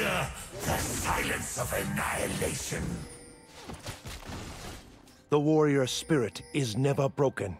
Hear the silence of annihilation. The warrior spirit is never broken.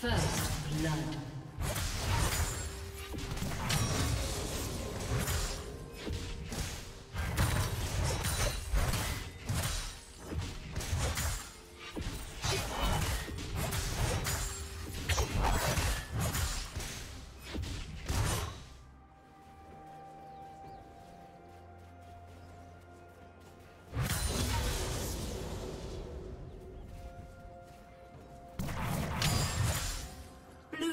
First blood.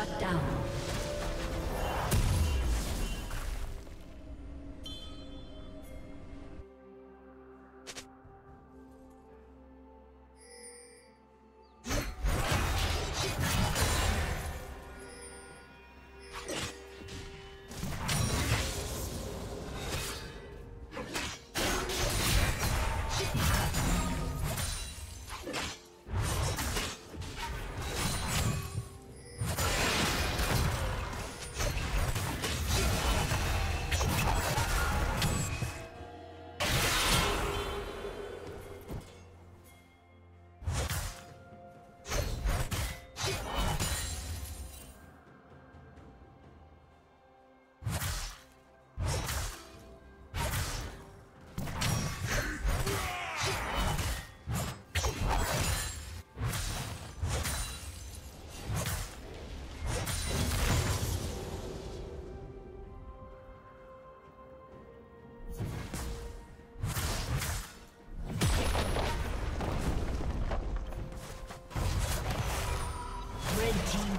Shut down.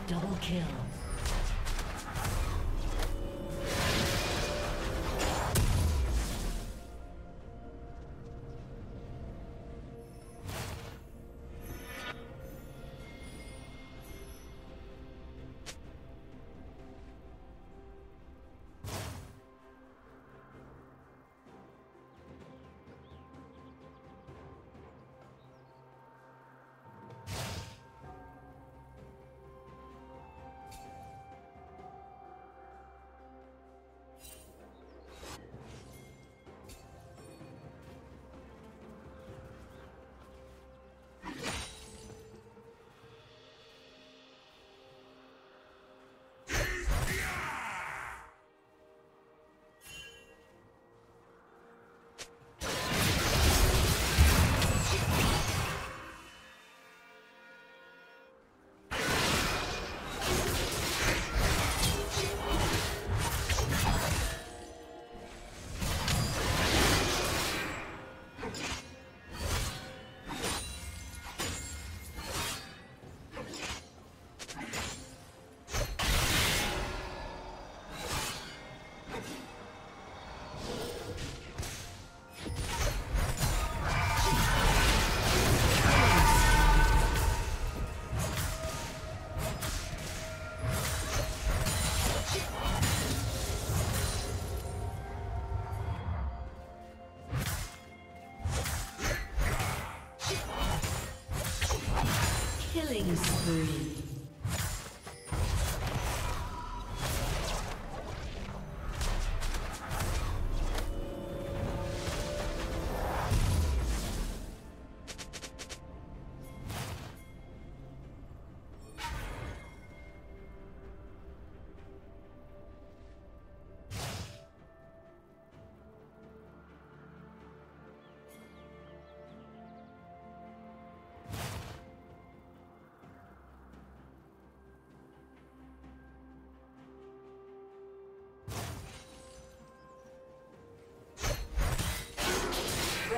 Double kill. Killing spree. The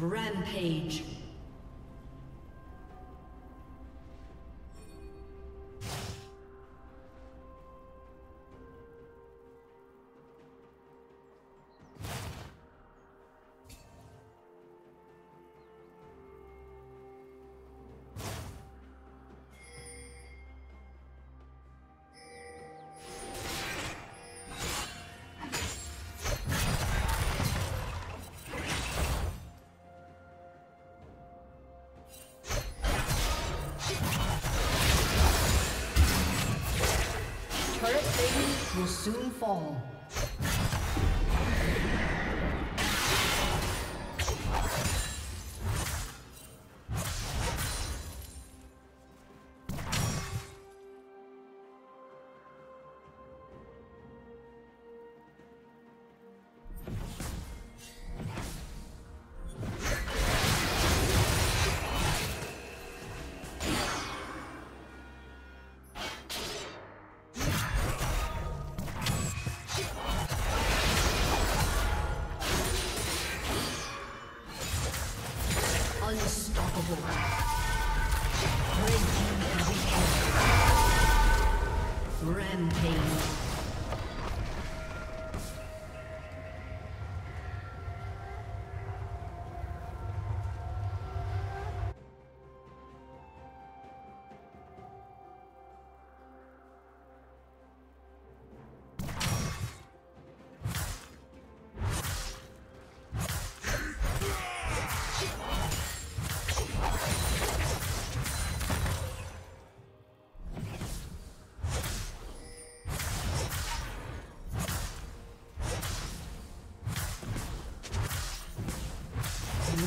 Rampage. Will soon fall. Blue